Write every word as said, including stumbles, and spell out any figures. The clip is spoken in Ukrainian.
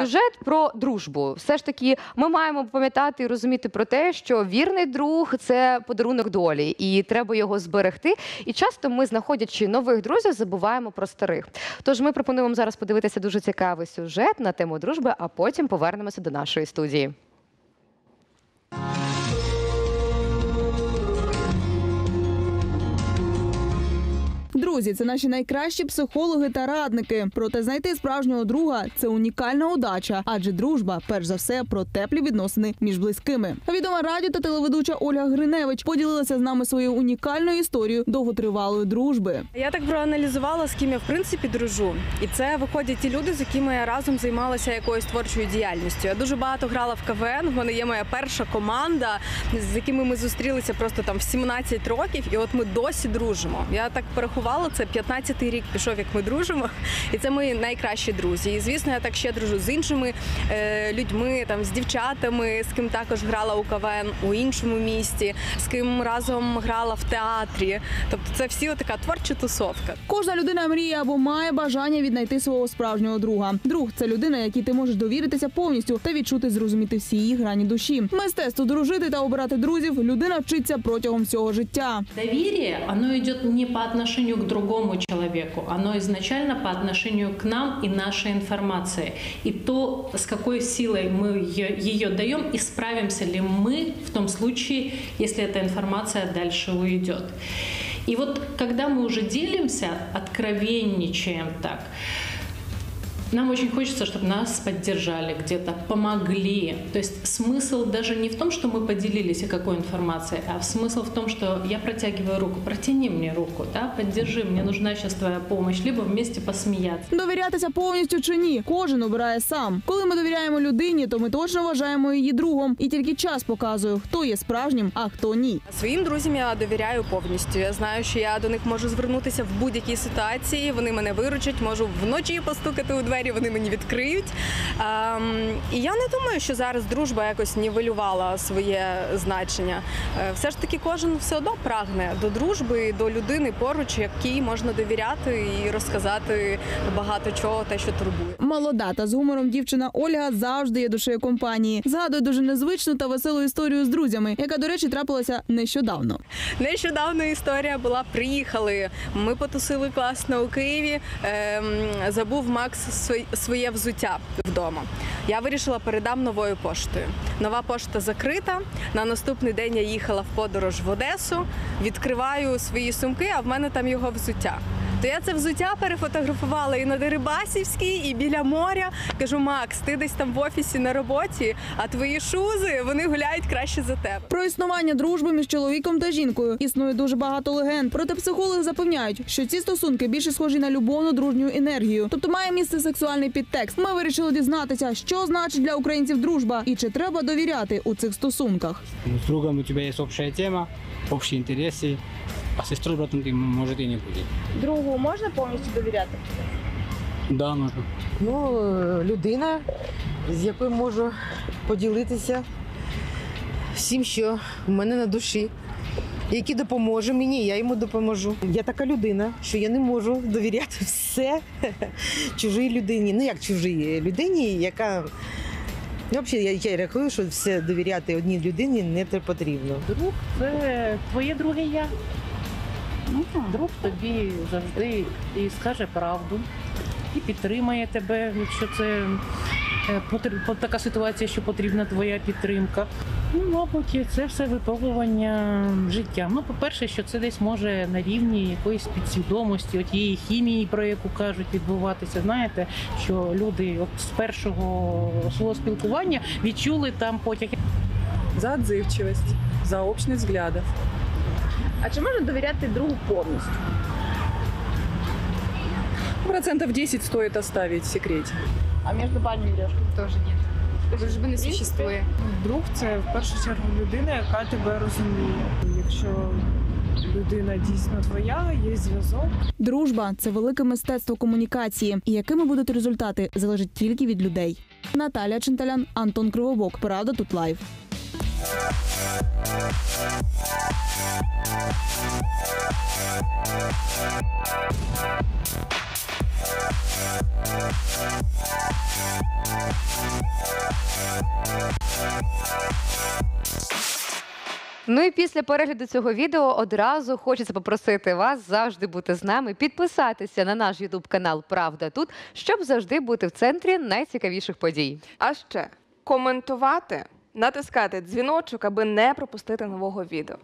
сюжет про дружбу. Все ж таки, ми маємо пам'ятати і розуміти про те, що вірний друг – це подарунок долі, і треба його зберегти. І часто ми, знаходячи нових друзів, забуваємо про старих. Тож ми пропонуємо зараз подивитися дуже цікавий сюжет на тему дружби, а потім повернемося до нашої студії. Друзі – це наші найкращі психологи та радники. Проте знайти справжнього друга – це унікальна удача, адже дружба, перш за все, про теплі відносини між близькими. Відома радіо- та телеведуча Ольга Гриневич поділилася з нами своєю унікальною історією довготривалої дружби. Я так проаналізувала, з ким я, в принципі, дружу. І це виходять ті люди, з якими я разом займалася якоюсь творчою діяльністю. Я дуже багато грала в КВН, в мене є моя перша команда, з якими ми зустрілися просто там в сімнадцять років, і от ми досі дружимо. Я так порахувала, це п'ятнадцятий рік пішов, як ми дружимо, і це мої найкращі друзі. І, звісно, я так ще дружу з іншими людьми, з дівчатами, з ким також грала у КВН у іншому місті, з ким разом грала в театрі. Тобто це всі така творча тусовка. Кожна людина мріє або має бажання віднайти свого справжнього друга. Друг – це людина, якій ти можеш довіритися повністю та відчути, зрозуміти всі її грані душі. Мистецтво дружити та обирати друзів людина вчиться протягом всього життя. Довір'я, воно йде не по відношенню к другому человеку, оно изначально по отношению к нам и нашей информации. И то, с какой силой мы ее, ее даем, и справимся ли мы в том случае, если эта информация дальше уйдет. И вот когда мы уже делимся, откровенничаем так, нам очень хочется, чтобы нас поддержали где-то, помогли. То есть смысл даже не в том, что мы поделились и какой информацией, а смысл в том, что я протягиваю руку, протяни мне руку, да, поддержи, мне нужна сейчас твоя помощь, либо вместе посмеяться. Довірятися повністю чи ні, кожен обирає сам. Коли ми довіряємо людині, то ми точно вважаємо її другом. І тільки час показує, хто є справжнім, а хто ні. Своїм друзям я довіряю повністю. Я знаю, що я до них можу звернутися в будь-якій ситуації, вони мене виручать, можу вночі постукати у двері, вони мені відкриють. І я не думаю, що зараз дружба якось нівелювала своє значення. Все ж таки кожен все одно прагне до дружби, до людини поруч, якій можна довіряти і розказати багато чого, те, що турбує. Молода та з гумором дівчина Ольга завжди є душею компанії. Згадує дуже незвичну та веселу історію з друзями, яка, до речі, трапилася нещодавно. Нещодавно історія була. Приїхали, ми потусили класно у Києві, забув Макс своє взуття вдома. Я вирішила, передам новою поштою. Нова пошта закрита, на наступний день я їхала в подорож в Одесу, відкриваю свої сумки, а в мене там його взуття. То я це взуття перефотографувала і на Дерибасівській, і біля моря. Кажу, Макс, ти десь там в офісі на роботі, а твої шузи, вони гуляють краще за тебе. Про існування дружби між чоловіком та жінкою існує дуже багато легенд. Проте психологи запевняють, що ці стосунки більше схожі на любовну дружню енергію. Тобто має місце сексуальний підтекст. Ми вирішили дізнатися, що значить для українців дружба і чи треба довіряти у цих стосунках. З другом у тебе є спільна тема, спільні інтереси. А сестрой, братом, ты, может, и не будет. Другу можно полностью доверять? Да, можно. Ну, людина, з якою можу поділитися всім, що в мене на душі, який допоможе мені, я йому допоможу. Я така людина, що я не можу довіряти все чужій людині. Ну, як чужій людині, яка... Взагалі, я рахую, що все довіряти одній людині не потрібно. Друг – це твоє друге «я». Друг тобі завжди і скаже правду, і підтримає тебе, якщо це така ситуація, що потрібна твоя підтримка. Ну, мабуть, це все випробування життя. Ну, по-перше, що це десь може на рівні якоїсь підсвідомості, от її хімії, про яку кажуть, відбуватися. Знаєте, що люди з першого свого спілкування відчули там потяг. За відзивчивість, за общність взглядів. А чи можна довіряти другу повністю? Процентов десять стоит оставить в секрете. А между парнями дружбы? Тоже нет. Дружби не существує. Друг – це, в першу чергу, людина, яка тебе розуміє. Якщо людина дійсно твоя, є зв'язок. Дружба – це велике мистецтво комунікації. І якими будуть результати, залежить тільки від людей. Наталя Ченталян, Антон Кривовок, ПравдаТУТ Лайв. We'll be right back. Ну і після перегляду цього відео одразу хочеться попросити вас завжди бути з нами, підписатися на наш ютуб-канал «Правда тут», щоб завжди бути в центрі найцікавіших подій. А ще коментувати, натискати дзвіночок, аби не пропустити нового відео.